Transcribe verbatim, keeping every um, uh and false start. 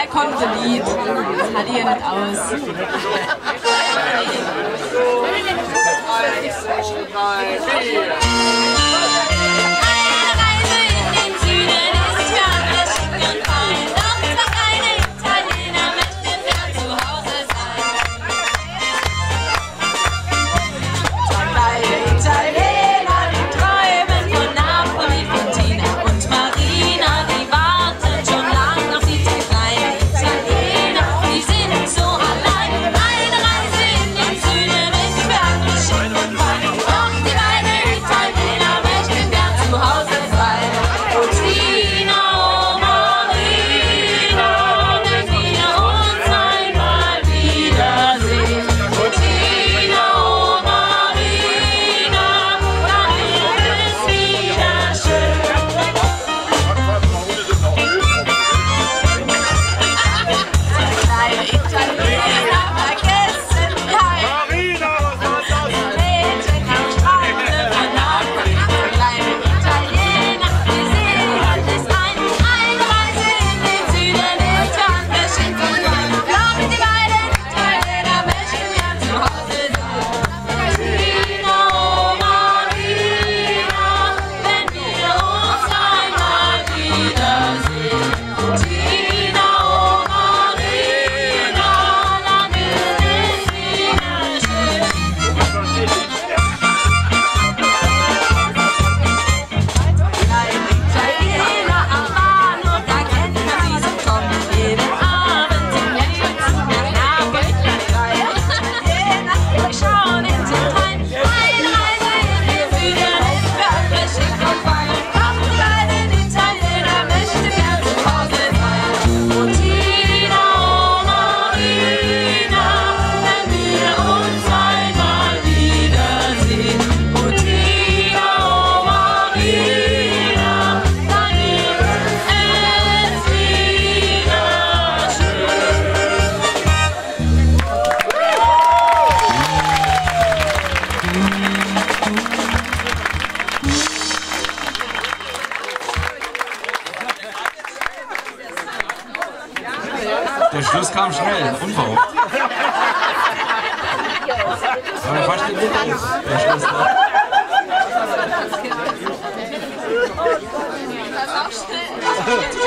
I konnte Lied, das hatte ja nicht aus. Der Schluss kam schnell, unverhofft. Aber was steht mit uns? Der Schluss kam. Das war auch schnell.